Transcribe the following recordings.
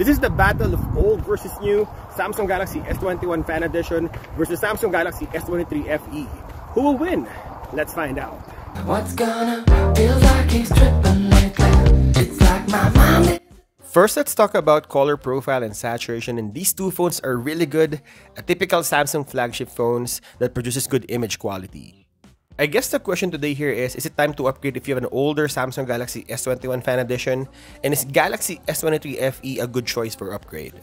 This is the battle of old versus new. Samsung Galaxy S21 Fan Edition versus Samsung Galaxy S23 FE. Who will win? Let's find out. What's gonna feel like he's tripping like it's like my mommy. First, let's talk about color profile and saturation, and these two phones are really good, a typical Samsung flagship phones that produces good image quality. I guess the question today here is it time to upgrade if you have an older Samsung Galaxy S21 Fan Edition, and is Galaxy S23 FE a good choice for upgrade?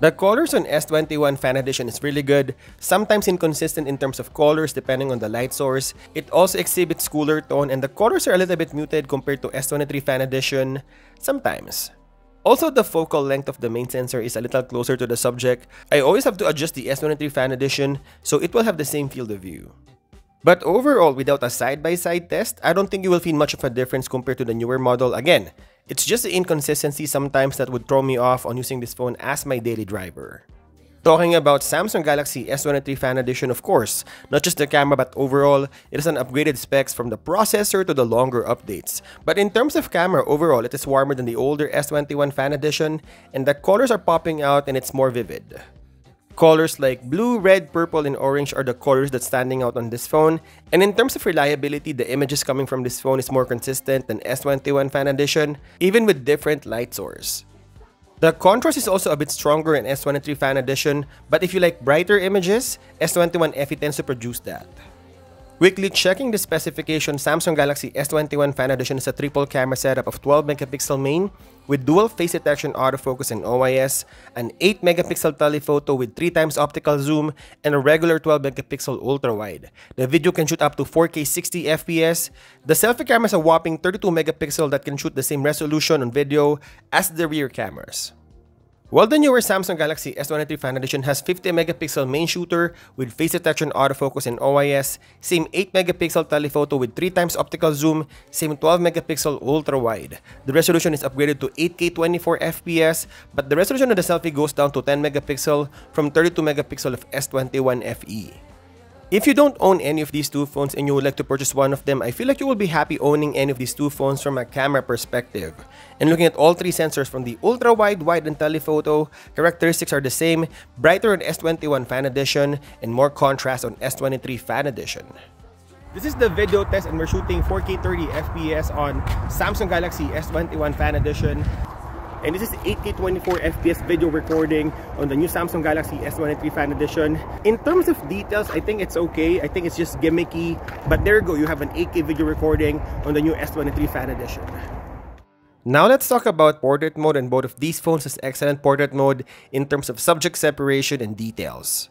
The colors on S21 Fan Edition is really good, sometimes inconsistent in terms of colors depending on the light source. It also exhibits cooler tone, and the colors are a little bit muted compared to S23 Fan Edition sometimes. Also, the focal length of the main sensor is a little closer to the subject. I always have to adjust the S23 Fan Edition, so it will have the same field of view. But overall, without a side-by-side test, I don't think you will feel much of a difference compared to the newer model. Again, it's just the inconsistency sometimes that would throw me off on using this phone as my daily driver. Talking about Samsung Galaxy S23 Fan Edition, of course, not just the camera but overall, it is an upgraded specs from the processor to the longer updates. But in terms of camera, overall, it is warmer than the older S21 Fan Edition, and the colors are popping out and it's more vivid. Colors like blue, red, purple, and orange are the colors that's standing out on this phone. And in terms of reliability, the images coming from this phone is more consistent than S21 Fan Edition, even with different light source. The contrast is also a bit stronger in S23 Fan Edition, but if you like brighter images, S21 FE tends to produce that. Quickly checking the specification, Samsung Galaxy S21 Fan Edition is a triple camera setup of 12-megapixel main with dual face detection autofocus and OIS, an 8-megapixel telephoto with 3x optical zoom, and a regular 12-megapixel ultra-wide. The video can shoot up to 4K 60 FPS. The selfie camera is a whopping 32-megapixel that can shoot the same resolution on video as the rear cameras. While the newer Samsung Galaxy S23 Fan Edition has 50-megapixel main shooter with face detection autofocus and OIS, same 8-megapixel telephoto with 3x optical zoom, same 12-megapixel ultra-wide. The resolution is upgraded to 8K 24 FPS, but the resolution of the selfie goes down to 10-megapixel from 32-megapixel of S21 FE. If you don't own any of these two phones and you would like to purchase one of them, I feel like you will be happy owning any of these two phones from a camera perspective. And looking at all three sensors from the ultra-wide, wide, and telephoto, characteristics are the same, brighter on S21 Fan Edition and more contrast on S23 Fan Edition. This is the video test, and we're shooting 4K 30 FPS on Samsung Galaxy S21 Fan Edition. And this is 8K 24 FPS video recording on the new Samsung Galaxy S23 Fan Edition. In terms of details, I think it's okay. I think it's just gimmicky. But there you go, you have an 8K video recording on the new S23 Fan Edition. Now let's talk about portrait mode, and both of these phones has excellent portrait mode in terms of subject separation and details.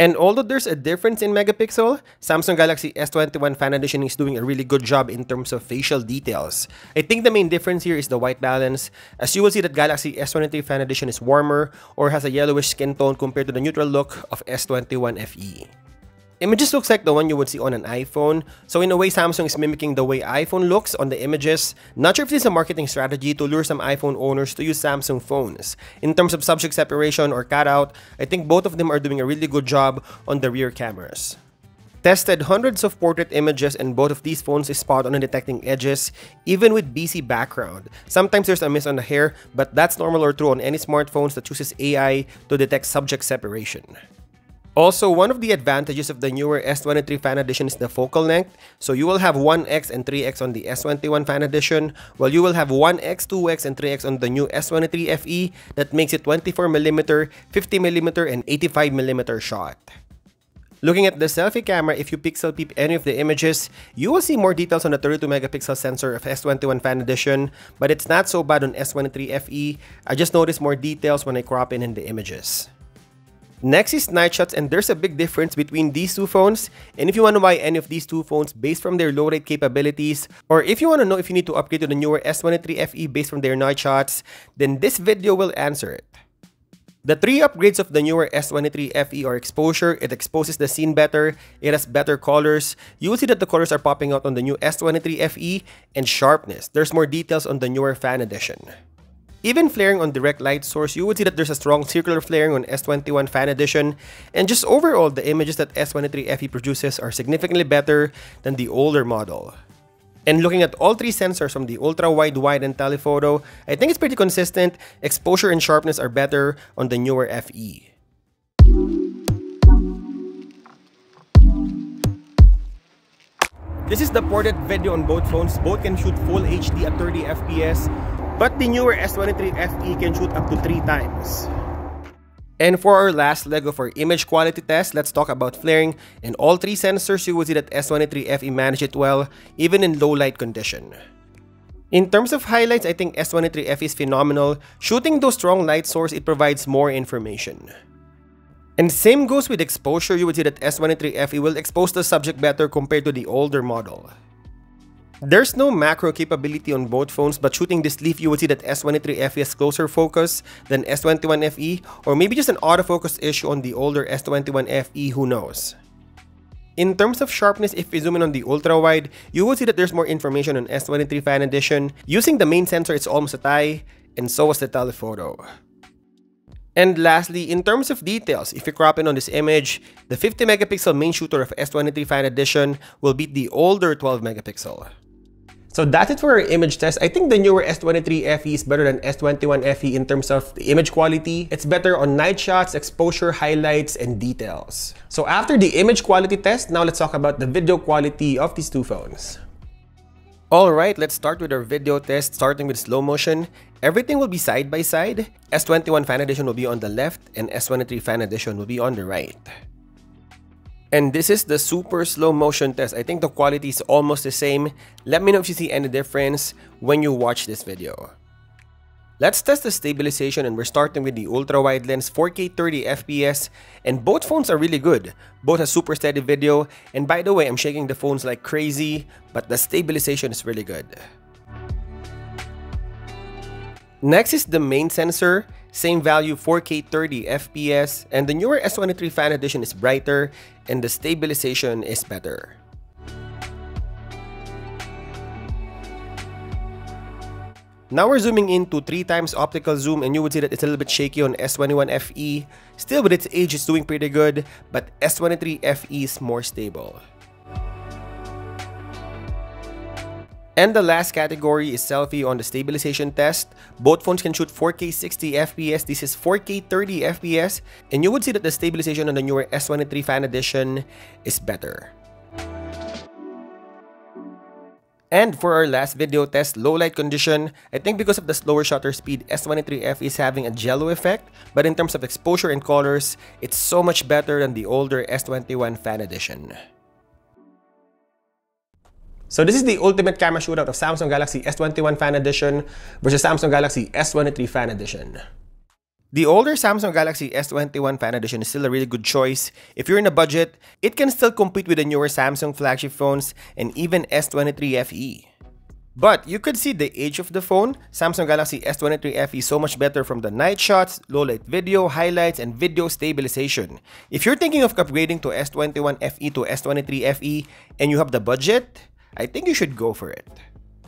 And although there's a difference in megapixel, Samsung Galaxy S21 Fan Edition is doing a really good job in terms of facial details. I think the main difference here is the white balance, as you will see that Galaxy S23 Fan Edition is warmer or has a yellowish skin tone compared to the neutral look of S21 FE. Images looks like the one you would see on an iPhone, so in a way Samsung is mimicking the way iPhone looks on the images. Not sure if this is a marketing strategy to lure some iPhone owners to use Samsung phones. In terms of subject separation or cutout, I think both of them are doing a really good job on the rear cameras. Tested hundreds of portrait images, and both of these phones is spot on in detecting edges, even with BC background. Sometimes there's a miss on the hair, but that's normal or true on any smartphones that uses AI to detect subject separation. Also, one of the advantages of the newer S23 Fan Edition is the focal length, so you will have 1x and 3x on the S21 Fan Edition, while you will have 1x, 2x, and 3x on the new S23 FE. That makes it 24mm, 50mm, and 85mm shot. Looking at the selfie camera, if you pixel peep any of the images, you will see more details on the 32-megapixel sensor of S21 Fan Edition, but it's not so bad on S23 FE. I just noticed more details when I crop in the images. Next is night shots, and there's a big difference between these two phones, and if you want to buy any of these two phones based from their low rate capabilities, or if you want to know if you need to upgrade to the newer S23 FE based from their night shots, then this video will answer it. The three upgrades of the newer S23 FE are exposure. It exposes the scene better, it has better colors, you will see that the colors are popping out on the new S23 FE, and sharpness. There's more details on the newer Fan Edition. Even flaring on direct light source, you would see that there's a strong circular flaring on S21 Fan Edition, and just overall, the images that S23 FE produces are significantly better than the older model. And looking at all three sensors from the ultra-wide, wide, and telephoto, I think it's pretty consistent. Exposure and sharpness are better on the newer FE. This is the ported video on both phones. Both can shoot full HD at 30 FPS, but the newer S23 FE can shoot up to 3 times. And for our last leg of our image quality test, let's talk about flaring. In all three sensors, you will see that S23 FE managed it well, even in low light condition. In terms of highlights, I think S23 FE is phenomenal. Shooting those strong light sources, it provides more information. And same goes with exposure, you would see that S23 FE will expose the subject better compared to the older model. There's no macro capability on both phones, but shooting this leaf, you would see that S23 FE has closer focus than S21 FE, or maybe just an autofocus issue on the older S21 FE, who knows. In terms of sharpness, if we zoom in on the ultra-wide, you will see that there's more information on S23 Fan Edition. Using the main sensor, it's almost a tie, and so was the telephoto. And lastly, in terms of details, if you crop in on this image, the 50 megapixel main shooter of S23 Fan Edition will beat the older 12 megapixel. So that's it for our image test. I think the newer S23 FE is better than S21 FE in terms of the image quality. It's better on night shots, exposure, highlights, and details. So after the image quality test, now let's talk about the video quality of these two phones. Alright, let's start with our video test, starting with slow motion. Everything will be side by side. S21 Fan Edition will be on the left, and S23 Fan Edition will be on the right. And this is the super slow motion test. I think the quality is almost the same. Let me know if you see any difference when you watch this video. Let's test the stabilization, and we're starting with the ultra-wide lens, 4K 30 FPS. And both phones are really good. Both have super steady video. And by the way, I'm shaking the phones like crazy, but the stabilization is really good. Next is the main sensor. Same value, 4K 30 FPS, and the newer S23 Fan Edition is brighter and the stabilization is better. Now we're zooming in to 3 times optical zoom, and you would see that it's a little bit shaky on S21 FE. Still, with its age, it's doing pretty good, but S23 FE is more stable. And the last category is selfie on the stabilization test. Both phones can shoot 4K 60 FPS. This is 4K 30 FPS. And you would see that the stabilization on the newer S23 Fan Edition is better. And for our last video test, low light condition, I think because of the slower shutter speed, S23 FE is having a jello effect. But in terms of exposure and colors, it's so much better than the older S21 Fan Edition. So this is the ultimate camera shootout of Samsung Galaxy S21 Fan Edition versus Samsung Galaxy S23 Fan Edition. The older Samsung Galaxy S21 Fan Edition is still a really good choice. If you're in a budget, it can still compete with the newer Samsung flagship phones and even S23 FE. But you could see the age of the phone. Samsung Galaxy S23 FE is so much better from the night shots, low light video, highlights, and video stabilization. If you're thinking of upgrading to S21 FE to S23 FE and you have the budget, I think you should go for it.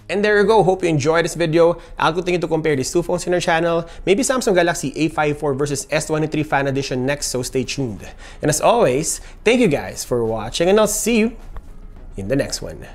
And there you go. Hope you enjoyed this video. I'll continue to compare these two phones in our channel. Maybe Samsung Galaxy A54 versus S23 Fan Edition next, so stay tuned. And as always, thank you guys for watching, and I'll see you in the next one.